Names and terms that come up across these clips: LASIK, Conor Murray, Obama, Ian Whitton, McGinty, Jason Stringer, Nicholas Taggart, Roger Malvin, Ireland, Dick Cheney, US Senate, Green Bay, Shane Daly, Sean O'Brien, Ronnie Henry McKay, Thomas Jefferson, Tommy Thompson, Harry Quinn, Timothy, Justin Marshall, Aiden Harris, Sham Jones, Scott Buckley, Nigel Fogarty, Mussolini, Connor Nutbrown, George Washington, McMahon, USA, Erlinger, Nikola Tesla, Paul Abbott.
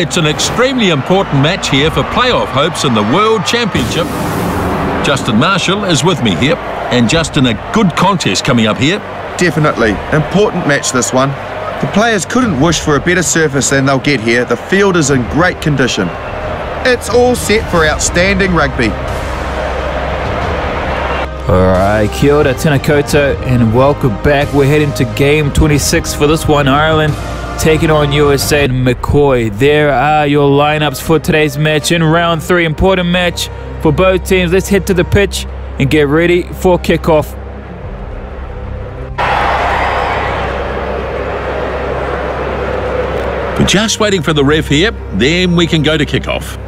It's an extremely important match here for playoff hopes in the World Championship. Justin Marshall is with me here, and Justin, a good contest coming up here. Definitely. Important match, this one. The players couldn't wish for a better surface than they'll get here. The field is in great condition. It's all set for outstanding rugby. Alright, kia ora tēnā koutou and welcome back. We're heading to game 26 for this one. Ireland taking on USA and McCoy. There are your lineups for today's match in round 3. Important match for both teams. Let's head to the pitch and get ready for kickoff. We're just waiting for the ref here, then we can go to kickoff.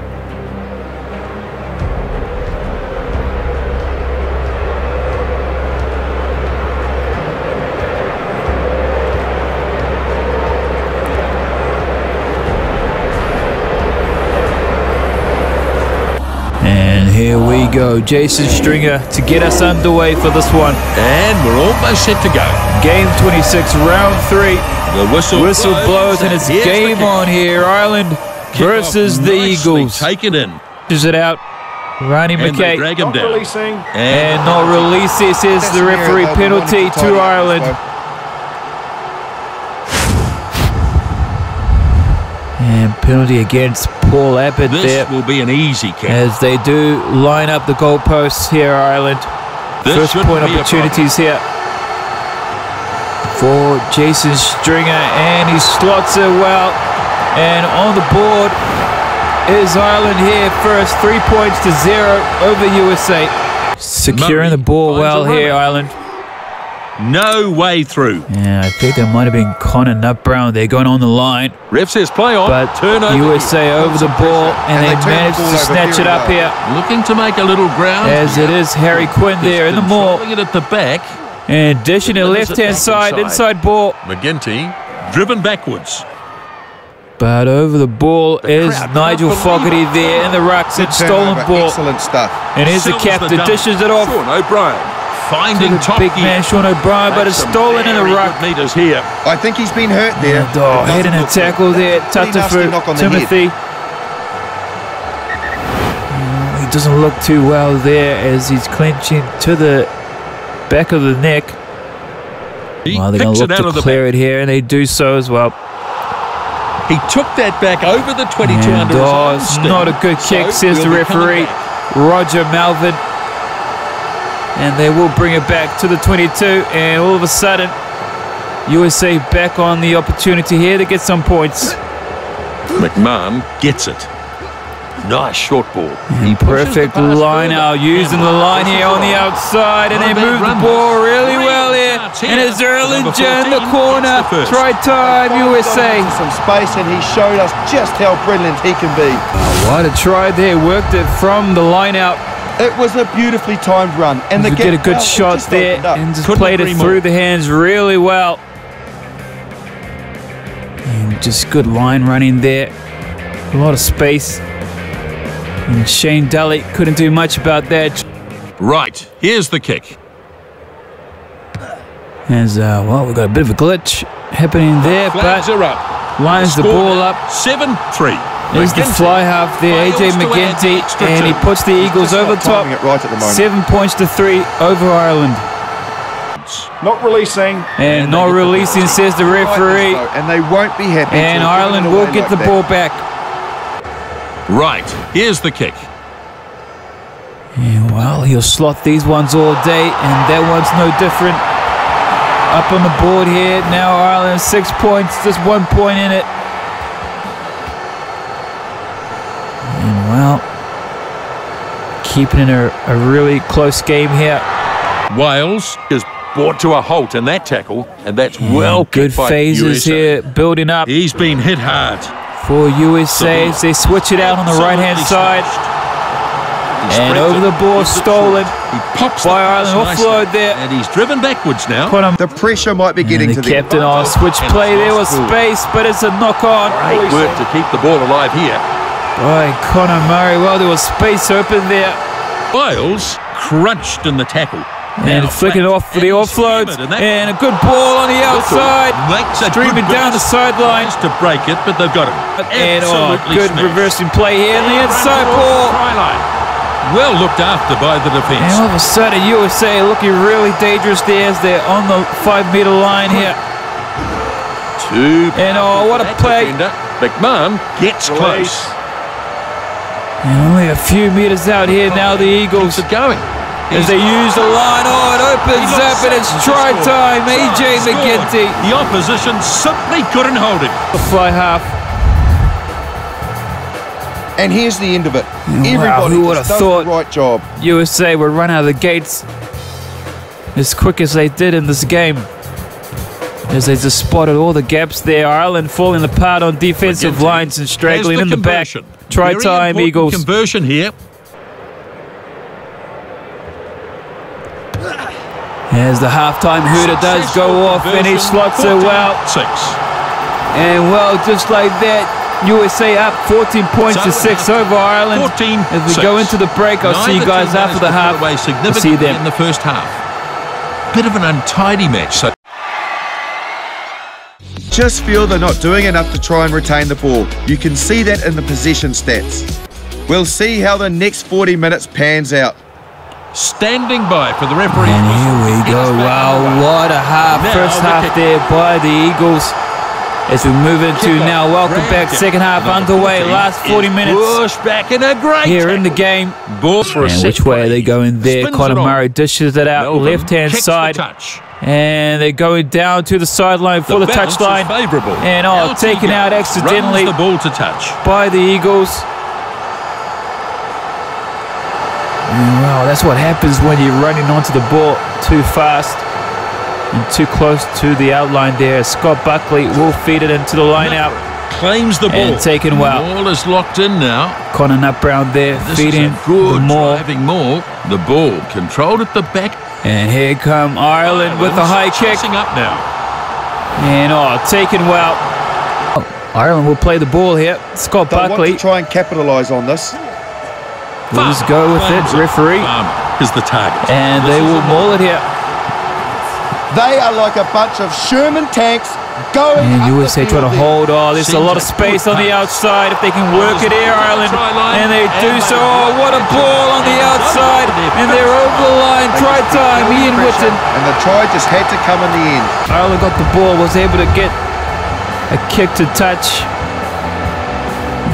Here we go, Jason Stringer to get us underway for this one. And we're almost set to go. Game 26, round 3. The whistle blows and it's game on here. Ireland versus the Eagles. Take it in. Does it out. Ronnie McKay. Drag him down. And not releasing, says the referee. Penalty to Ireland. And penalty against Paul Abbott there. This will be an easy kick. As they do line up the goalposts here, Ireland. First point opportunities here for Jason Stringer, and he slots it well. And on the board is Ireland here first. 3-0 over USA. Securing the ball well here, Ireland. No way through. Yeah, I think that might have been Connor Nutbrown. They're going on the line. Ref says play on. But turnover USA over the ball, and they managed to snatch it up here. Looking to make a little ground. As it is Harry Quinn there in the maul. Throwing it at the back. And dishing it left-hand side, inside ball. McGinty driven backwards. But over the ball is Nigel Fogarty there in the rucks. It's stolen ball. Excellent stuff. And here's the captain. Dishes it off. Sean O'Brien. Finding top big man Sean O'Brien, but it's stolen in the ruck. Meters here. I think he's been hurt there. And, head and a tackle there. Tatafu, Timothy. He doesn't look too well there as he's clenching to the back of the neck. Well, they're going to look to clear it here, and they do so as well. He took that back over the 22 under. Oh, it's not a good kick, says the referee, Roger Malvin. And they will bring it back to the 22, and all of a sudden, USA back on the opportunity here to get some points. McMahon gets it. Nice short ball. And perfect line out, using the line here on the outside, and they move the ball really well here. And it's Erlinger in the corner. Try time, USA. Some space, and he showed us just how brilliant he can be. Oh, what a try there! Worked it from the line out. It was a beautifully timed run. And they get a good shot there and just played it through the hands really well. And just good line running there. A lot of space. And Shane Daly couldn't do much about that. Right, here's the kick. As well, we've got a bit of a glitch happening there, but lines the ball up. 7-3. There's the fly half there, AJ McGinty, and he puts the Eagles over top. Right at the 7-3 over Ireland. Not releasing. And not releasing, says the referee. And they won't be happy. And Ireland will get the ball back. Right, here's the kick. And well, he'll slot these ones all day, and that one's no different. Up on the board here, now Ireland 6 points, just 1 point in it. Well, keeping in a really close game here. Wales is brought to a halt in that tackle, and that's well good phases here, building up. He's been hit hard. For USA, they switch it out on the right-hand side. And over the ball, stolen by Ireland. Offload there. And he's driven backwards now. The pressure might be getting to the captain. Oh, switch play. There was space, but it's a knock-on. Great work to keep the ball alive here. Boy, Conor Murray, well, there was space open there. Wales crunched in the tackle. And flicking off for the offload. And a good ball on the outside. Streaming down the sideline. To break it, but they've got it. And good reversing play here. And the inside ball. Well looked after by the defence. And all of a sudden, USA looking really dangerous there as they're on the 5-metre line here. And oh, what a play. McMahon gets close. And only a few metres out here now, the Eagles are going. As they use the line, oh, it opens up and it's try time. AJ McGinty. The opposition simply couldn't hold it. The fly half. And here's the end of it. Everybody would have thought the right job. USA would run out of the gates as quick as they did in this game. As they just spotted all the gaps there. Ireland falling apart on defensive lines and straggling in the back. Try time, Eagles. Conversion here. As the halftime hooter does go off and he slots it well. And well, just like that. USA up 14 points to 6 over Ireland. As we go into the break, I'll see you guys after the half. We'll see you then. In the first half. Bit of an untidy match. So just feel they're not doing enough to try and retain the ball. You can see that in the possession stats. We'll see how the next 40 minutes pans out. Standing by for the referee. And here we go. Wow, what a half. First half there by the Eagles. As we move into now, welcome back. Second half underway. Last 40 minutes back in a great here in the game. Ball for a which way are they going there? Conor Murray dishes it out left-hand side, and they're going down to the sideline for the touchline. And oh, taken out accidentally the ball to touch by the Eagles. And wow, that's what happens when you're running onto the ball too fast. And too close to the outline there. Scott Buckley will feed it into the line out. Claims the ball. And taken well. The ball is locked in now. Connor Nutbrown there feeding more. Having more. The ball controlled at the back. And here come Ireland with a high kick. Up now. And oh, taken well. Ireland will play the ball here. Scott Buckley. Want to try and capitalise on this. We'll just go with it. Referee is the target. And they will maul it here. They are like a bunch of Sherman tanks going. And USA trying to hold. Oh, there's a lot of space on the outside. If they can work it here, Ireland. And they do so. Oh, what a ball on the outside. And they're over the line. Try time, Ian Whitton. And the try just had to come in the end. Ireland got the ball, was able to get a kick to touch.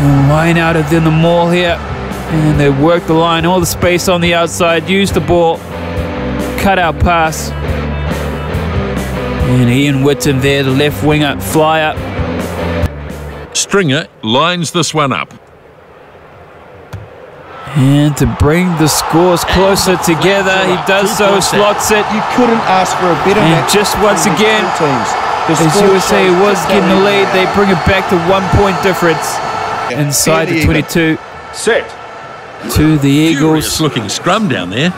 And line out of the maul here. And they work the line. All the space on the outside. Use the ball. Cut out pass. And Ian Whitton there, the left winger, fly up. Stringer lines this one up. And to bring the scores closer together, he does so, slots it. You couldn't ask for a better match. And just once again, as USA was getting the lead, they bring it back to 1 point difference. Inside the 22. Set. To the Eagles. Looking scrum down there.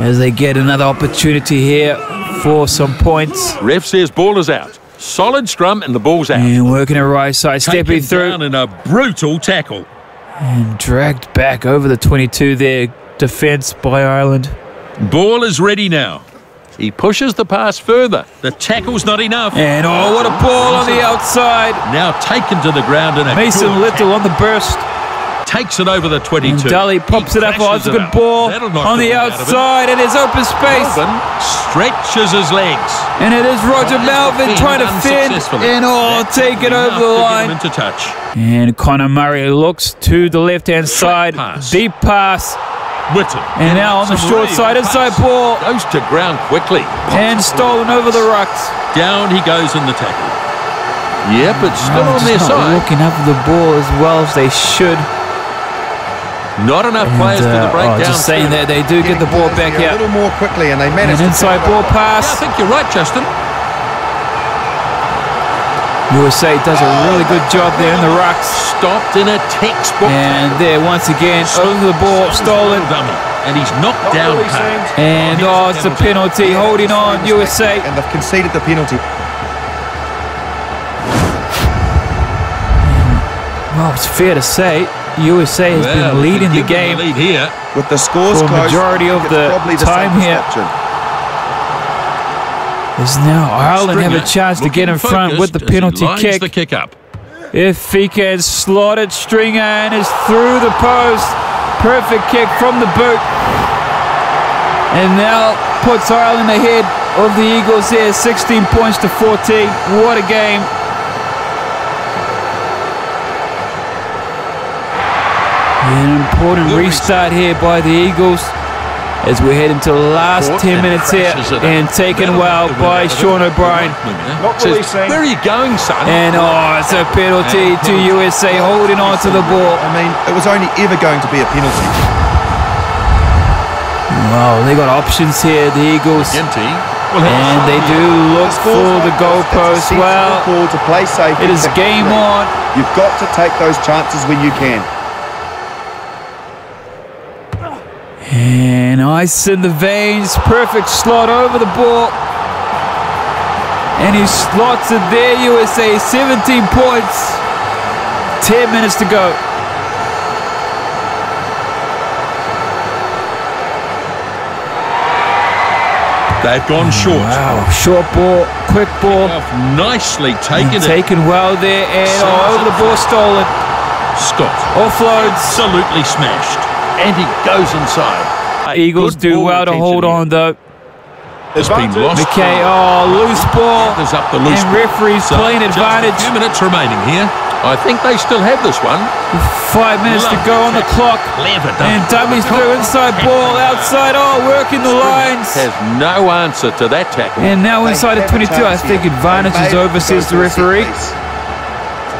As they get another opportunity here for some points. Ref says ball is out. Solid scrum and the ball's out. And working a right side, stepping through. Down in a brutal tackle. And dragged back over the 22 there. Defence by Ireland. Ball is ready now. He pushes the pass further. The tackle's not enough. And oh, what a ball on the outside. Now taken to the ground in a Mason Little on the burst. Takes it over the 22. And Daly pops it up. Oh, it's a good ball on the outside. And there's open space. Malvin stretches his legs. And it is Roger Malvin trying to fend. And oh, take it over the line. Into touch. And Conor Murray looks to the left-hand side. Deep pass. Whitton. And now on the short side, inside ball. Goes to ground quickly. And stolen over the rucks. Down he goes in the tackle. Yep, it's still on their side. Looking up the ball as well as they should. Not enough players for the breakdown. Just saying that they do get the ball back out. A little more quickly, and they manage an inside ball pass. Yeah, I think you're right, Justin. USA does a really good job there in the rucks. Stopped in a textbook. And there, once again, over the ball, stolen. And he's knocked down. And oh, it's a penalty. Holding on, USA. And they've conceded the penalty. Well, it's fair to say. USA has been leading the game here with the scores for a majority of the time here. is now. Ireland have a chance to get in front with the penalty kick. If he can slot it, Stringer, and is through the post. Perfect kick from the boot. And now puts Ireland ahead of the Eagles here, 16 points to 14. What a game. An important restart here by the Eagles as we head into the last 10 minutes here, and taken well by Sean O'Brien. Where are you going, son? And oh, it's a penalty to USA holding on to the ball. I mean, it was only ever going to be a penalty. Wow, they got options here, the Eagles. And they do look for the goalpost. Well, it is game on. You've got to take those chances when you can. And ice in the veins, perfect slot over the ball. And he slots it there, USA, 17 points, 10 minutes to go. They've gone short. Wow, short ball, quick ball. Nicely taken. And taken well there, and oh, over the ball, stolen. Scott. Offloads. Absolutely smashed. And he goes inside. Eagles do well to hold on, though. It's been lost. McKay, oh, loose ball. And referees playing advantage. 2 minutes remaining here. I think they still have this one. 5 minutes to go on the clock. And dummies through, inside ball, outside. Oh, working the lines. Has no answer to that tackle. And now inside of 22. I think advantage is over, says the referee.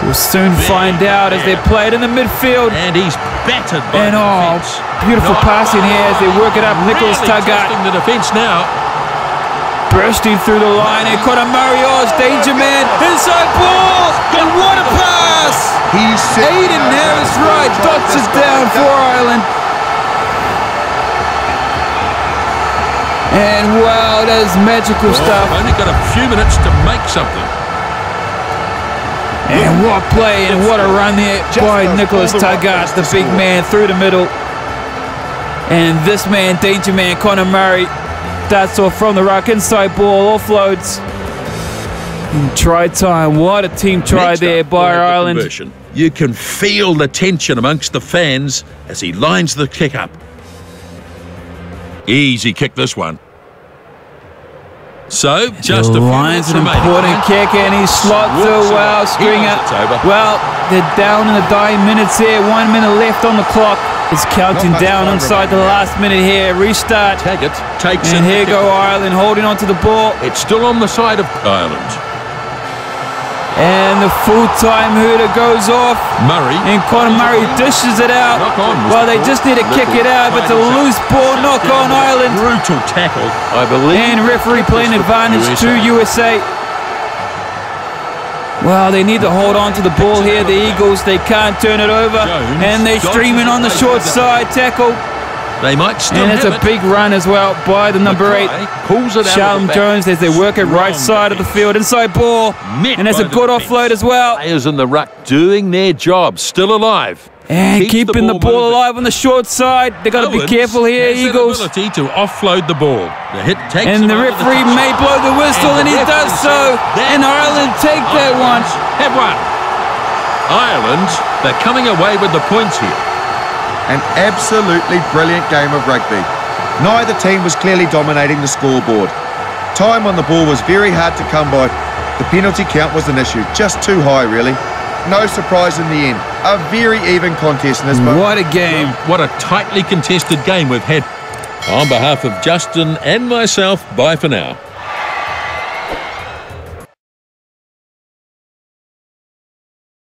We'll soon find out as they play it in the midfield. And he's battered by the defense. Beautiful passing here as they work it up. Nicholas Taggart the defense now. Bursting through the line. And Conor Murray, danger man. Inside ball. And what a pass. Aiden Harris right. Dots is down for Ireland. And wow, that is magical stuff. Only got a few minutes to make something. And what a play and what a run there by Nicholas Taggart, the big man through the middle. And this man, danger man, Conor Murray, darts off from the ruck, inside ball, offloads. And try time, what a team try there by Ireland. You can feel the tension amongst the fans as he lines the kick up. Easy kick this one. So, just a lines an important kick, and he slots it well. Stringer. Well, they're down in the dying minutes here. 1 minute left on the clock. It's counting down inside the last minute here. Restart. Taggart takes it. And here go Ireland holding on to the ball. It's still on the side of Ireland. And the full-time hooter goes off. Murray. And Conor Murray dishes it out. Well, they just need to kick it out, but it's a loose ball knock on Ireland. Brutal tackle, I believe. And referee playing advantage to USA. Well, they need to hold on to the ball here. The Eagles, they can't turn it over. And they're streaming on the short side tackle. They might still and it's a big run as well by the number 8. Pulls it out Sham Jones as they work it right side of the field. Inside ball. And that's a good offload as well. Players in the ruck doing their job. Still alive. And keeping the ball alive on the short side. They've got to be careful here, Eagles. The ability to offload the ball. The hit takes and the referee may blow the whistle, and he does so. And Ireland take that one. Have one. Ireland, they're coming away with the points here. An absolutely brilliant game of rugby. Neither team was clearly dominating the scoreboard. Time on the ball was very hard to come by. The penalty count was an issue, just too high really. No surprise in the end. A very even contest in this moment. What a game. What a tightly contested game we've had. On behalf of Justin and myself, bye for now.